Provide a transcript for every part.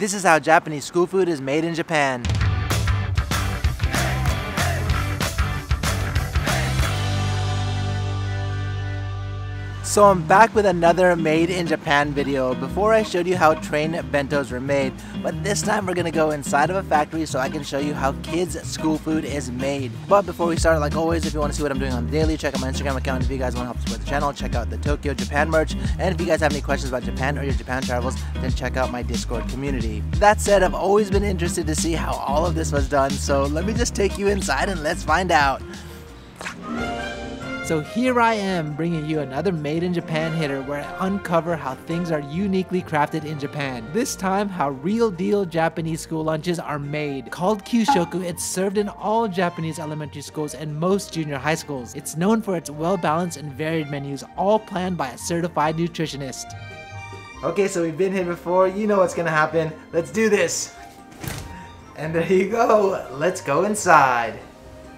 This is how Japanese school food is made in Japan. So I'm back with another Made in Japan video. Before I showed you how train bentos were made, but this time we're gonna go inside of a factory so I can show you how kids' school food is made. But before we start, like always, if you wanna see what I'm doing on the daily, check out my Instagram account. If you guys wanna help support the channel, check out the Tokyo Japan merch. And if you guys have any questions about Japan or your Japan travels, then check out my Discord community. That said, I've always been interested to see how all of this was done, so let me just take you inside and let's find out. So here I am, bringing you another Made in Japan hitter where I uncover how things are uniquely crafted in Japan. This time, how real deal Japanese school lunches are made. Called Kyushoku, it's served in all Japanese elementary schools and most junior high schools. It's known for its well-balanced and varied menus, all planned by a certified nutritionist. Okay, so we've been here before. You know what's gonna happen. Let's do this. And there you go. Let's go inside.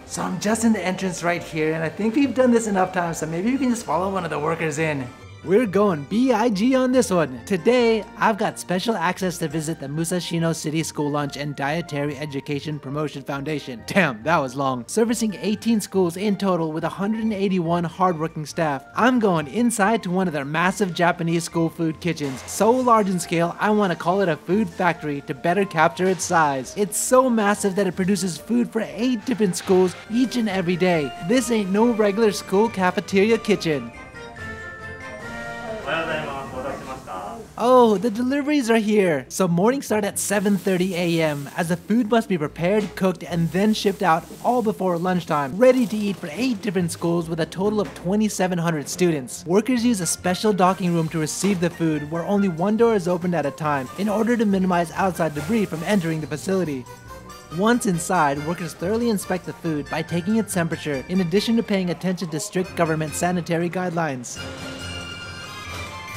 So I'm just in the entrance right here, and I think we've done this enough times, so maybe we can just follow one of the workers in. We're going B.I.G. on this one. Today, I've got special access to visit the Musashino City School Lunch and Dietary Education Promotion Foundation. Damn, that was long. Servicing 18 schools in total with 181 hardworking staff. I'm going inside to one of their massive Japanese school food kitchens. So large in scale, I want to call it a food factory to better capture its size. It's so massive that it produces food for 8 different schools each and every day. This ain't no regular school cafeteria kitchen. Oh, the deliveries are here! So mornings start at 7:30 a.m. as the food must be prepared, cooked, and then shipped out all before lunchtime, ready to eat for 8 different schools with a total of 2,700 students. Workers use a special docking room to receive the food where only one door is opened at a time in order to minimize outside debris from entering the facility. Once inside, workers thoroughly inspect the food by taking its temperature in addition to paying attention to strict government sanitary guidelines.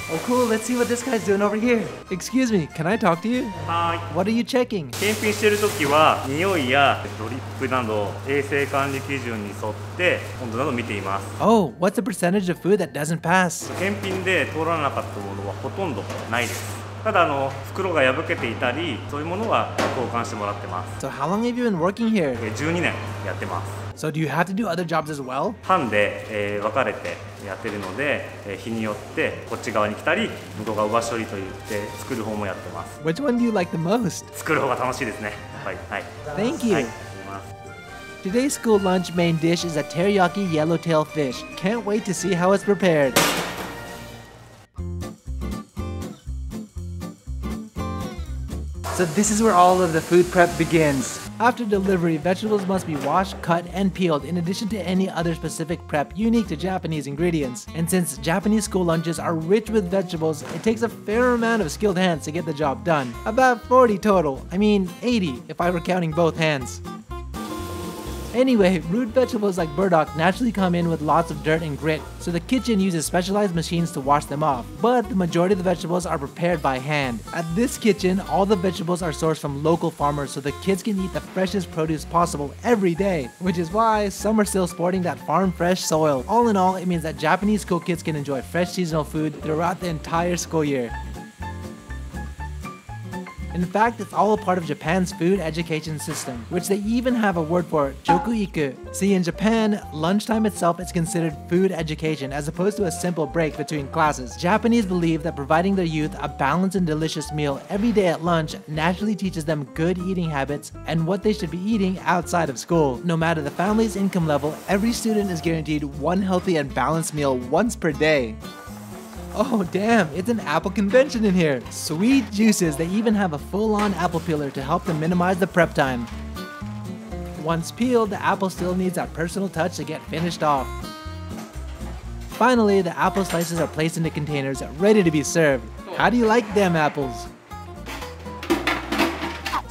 Oh cool, let's see what this guy's doing over here. Excuse me, can I talk to you? Hi. What are you checking? Oh, what's the percentage of food that doesn't pass? So how long have you been working here? So do you have to do other jobs as well? Which one do you like the most? Thank you. Today's school lunch main dish is a teriyaki yellowtail fish. Can't wait to see how it's prepared. So this is where all of the food prep begins. After delivery, vegetables must be washed, cut, and peeled in addition to any other specific prep unique to Japanese ingredients. And since Japanese school lunches are rich with vegetables, it takes a fair amount of skilled hands to get the job done. About 40 total, I mean 80 if I were counting both hands. Anyway, root vegetables like burdock naturally come in with lots of dirt and grit, so the kitchen uses specialized machines to wash them off, but the majority of the vegetables are prepared by hand. At this kitchen, all the vegetables are sourced from local farmers so the kids can eat the freshest produce possible every day, which is why some are still sporting that farm fresh soil. All in all, it means that Japanese school kids can enjoy fresh seasonal food throughout the entire school year. In fact, it's all a part of Japan's food education system, which they even have a word for, shokuiku. See, in Japan, lunchtime itself is considered food education as opposed to a simple break between classes. Japanese believe that providing their youth a balanced and delicious meal every day at lunch naturally teaches them good eating habits and what they should be eating outside of school. No matter the family's income level, every student is guaranteed one healthy and balanced meal once per day. Oh damn, it's an apple convention in here. Sweet juices, they even have a full-on apple peeler to help them minimize the prep time. Once peeled, the apple still needs that personal touch to get finished off. Finally, the apple slices are placed into containers ready to be served. How do you like them apples?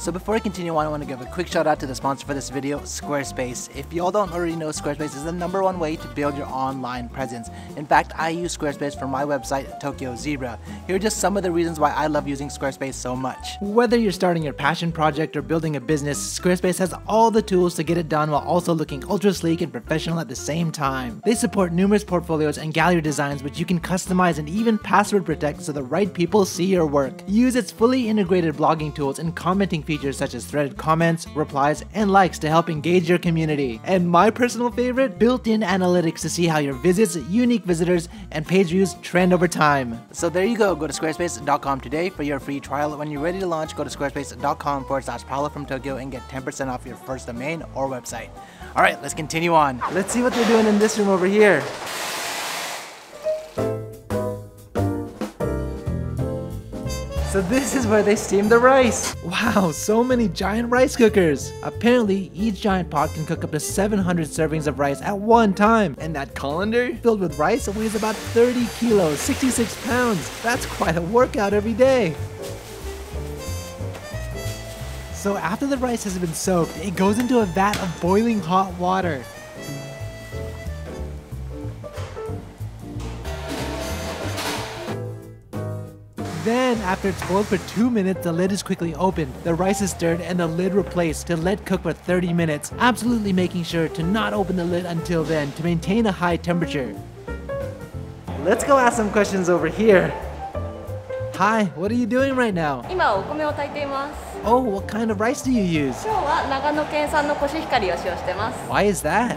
So before I continue on, I want to give a quick shout out to the sponsor for this video, Squarespace. If y'all don't already know, Squarespace is the #1 way to build your online presence. In fact, I use Squarespace for my website, Tokyo Zebra. Here are just some of the reasons why I love using Squarespace so much. Whether you're starting your passion project or building a business, Squarespace has all the tools to get it done while also looking ultra sleek and professional at the same time. They support numerous portfolios and gallery designs, which you can customize and even password protect so the right people see your work. Use its fully integrated blogging tools and commenting features such as threaded comments, replies, and likes to help engage your community. And my personal favorite, built-in analytics to see how your visits, unique visitors, and page views trend over time. So there you go. Go to squarespace.com today for your free trial. When you're ready to launch, go to squarespace.com/Paula from Tokyo and get 10% off your first domain or website. All right, let's continue on. Let's see what they're doing in this room over here. So this is where they steam the rice. Wow, so many giant rice cookers. Apparently, each giant pot can cook up to 700 servings of rice at one time. And that colander filled with rice weighs about 30 kilos, 66 pounds. That's quite a workout every day. So after the rice has been soaked, it goes into a vat of boiling hot water. Then, after it's boiled for 2 minutes, the lid is quickly opened, the rice is stirred, and the lid replaced to let cook for 30 minutes, absolutely making sure to not open the lid until then to maintain a high temperature. Let's go ask some questions over here. Hi, what are you doing right now? Oh, what kind of rice do you use? Nagano Ken-san's Koshihikari. Why is that?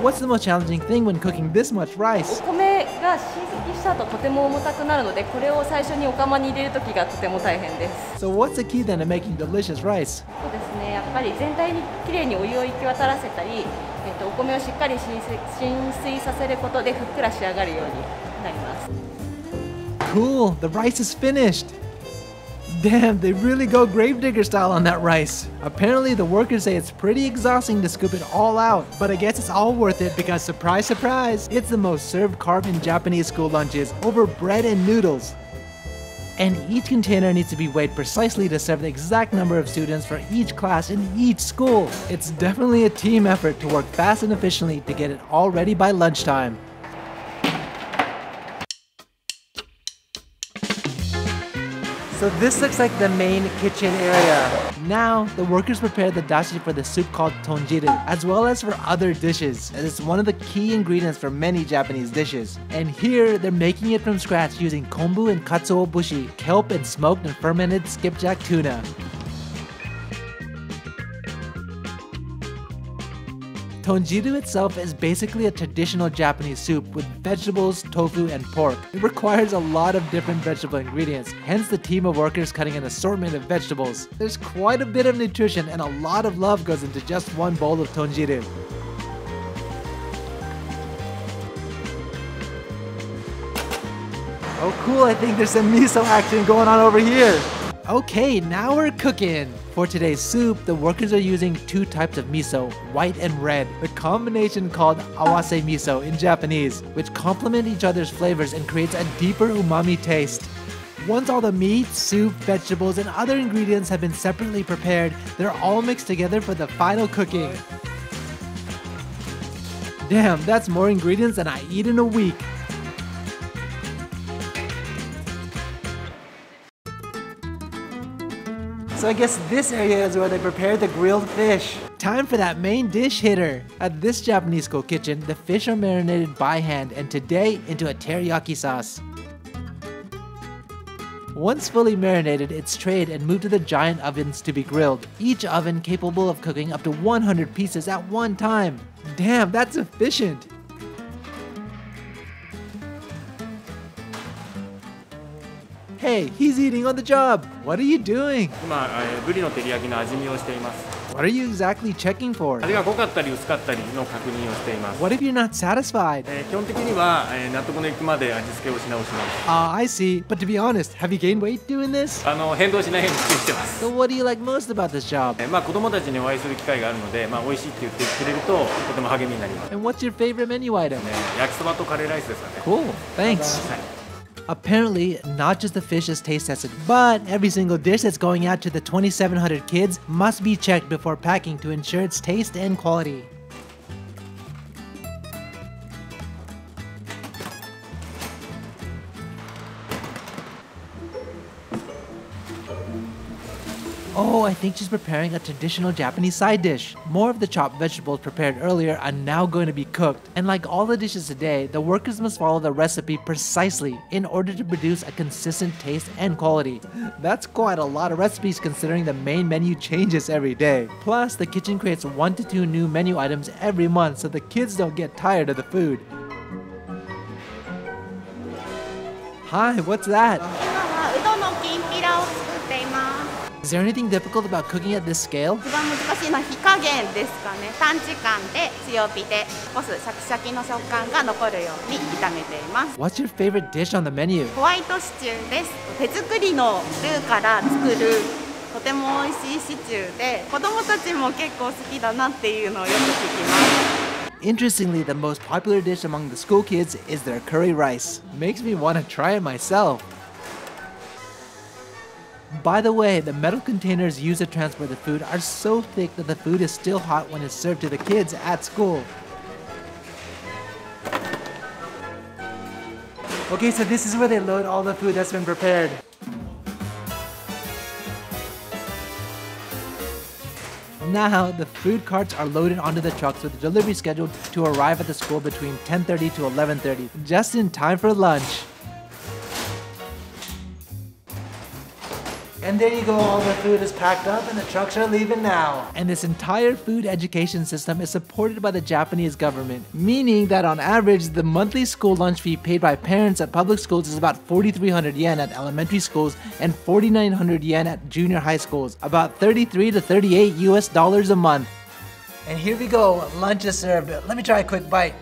What's the most challenging thing when cooking this much rice? So what's the key then to making delicious rice? Cool, the rice is finished. Damn, they really go gravedigger style on that rice. Apparently the workers say it's pretty exhausting to scoop it all out, but I guess it's all worth it because surprise, surprise, it's the most served carb in Japanese school lunches over bread and noodles. And each container needs to be weighed precisely to serve the exact number of students for each class in each school. It's definitely a team effort to work fast and efficiently to get it all ready by lunchtime. So this looks like the main kitchen area. Now, the workers prepare the dashi for the soup called tonjiru, as well as for other dishes, as it's one of the key ingredients for many Japanese dishes. And here, they're making it from scratch using kombu and katsuobushi, kelp and smoked and fermented skipjack tuna. Tonjiru itself is basically a traditional Japanese soup with vegetables, tofu, and pork. It requires a lot of different vegetable ingredients, hence the team of workers cutting an assortment of vegetables. There's quite a bit of nutrition and a lot of love goes into just one bowl of tonjiru. Oh cool, I think there's some miso action going on over here. Okay, now we're cooking! For today's soup, the workers are using 2 types of miso, white and red, a combination called awase miso in Japanese, which complement each other's flavors and creates a deeper umami taste. Once all the meat, soup, vegetables, and other ingredients have been separately prepared, they're all mixed together for the final cooking. Damn, that's more ingredients than I eat in a week. So I guess this area is where they prepare the grilled fish. Time for that main dish hitter. At this Japanese school kitchen, the fish are marinated by hand and today into a teriyaki sauce. Once fully marinated, it's trayed and moved to the giant ovens to be grilled, each oven capable of cooking up to 100 pieces at one time. Damn, that's efficient. Hey, he's eating on the job. What are you doing? What are you exactly checking for? What if you're not satisfied? Ah, I see. But to be honest, have you gained weight doing this? So what do you like most about this job? And what's your favorite menu item? Cool, thanks. Apparently, not just the fish is taste tested, but every single dish that's going out to the 2,700 kids must be checked before packing to ensure its taste and quality. Oh, I think she's preparing a traditional Japanese side dish. More of the chopped vegetables prepared earlier are now going to be cooked. And like all the dishes today, the workers must follow the recipe precisely in order to produce a consistent taste and quality. That's quite a lot of recipes considering the main menu changes every day. Plus, the kitchen creates 1 to 2 new menu items every month so the kids don't get tired of the food. Hi, what's that? Is there anything difficult about cooking at this scale? What's your favorite dish on the menu? Interestingly, the most popular dish among the school kids is their curry rice. Makes me want to try it myself. By the way, the metal containers used to transport the food are so thick that the food is still hot when it's served to the kids at school. Okay, so this is where they load all the food that's been prepared. Now, the food carts are loaded onto the trucks with the delivery scheduled to arrive at the school between 10:30 to 11:30, just in time for lunch. And there you go, all the food is packed up and the trucks are leaving now. And this entire food education system is supported by the Japanese government, meaning that on average, the monthly school lunch fee paid by parents at public schools is about 4,300 yen at elementary schools and 4,900 yen at junior high schools, about 33 to 38 US dollars a month. And here we go, lunch is served. Let me try a quick bite.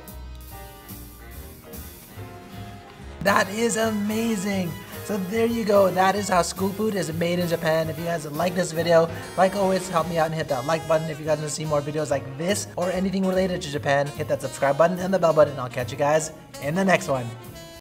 That is amazing. So there you go, that is how school food is made in Japan. If you guys like this video, like always, help me out and hit that like button. If you guys want to see more videos like this or anything related to Japan, hit that subscribe button and the bell button. I'll catch you guys in the next one.